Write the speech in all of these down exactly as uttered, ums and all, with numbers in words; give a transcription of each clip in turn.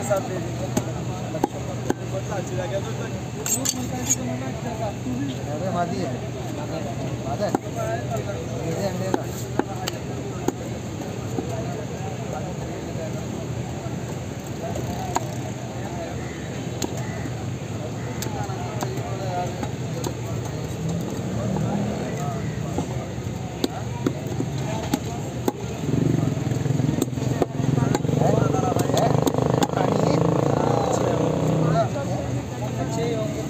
के साथ दे देंगे। अच्छी लगे तो अरे मादी है मादा है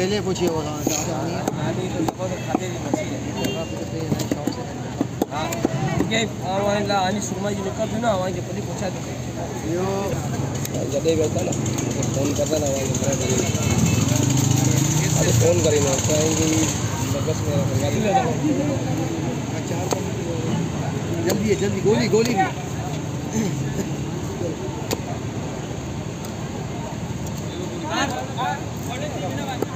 पहले पूछिए वो ना आदमी तो बहुत खाते हैं मछली है तो ना शौक से हां ये ऑनलाइन ला आनी सुरमा जी निकल ना वहां के पहले पूछा दे यो जदे बैठा ना फोन करता ना वहां मेरा अरे फोन करी ना कहेंगे लगस मेरा गाड़ी ले जाओ चार जल्दी है जल्दी गोली गोली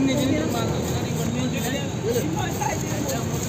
नहीं मालूम नहीं बनने जो है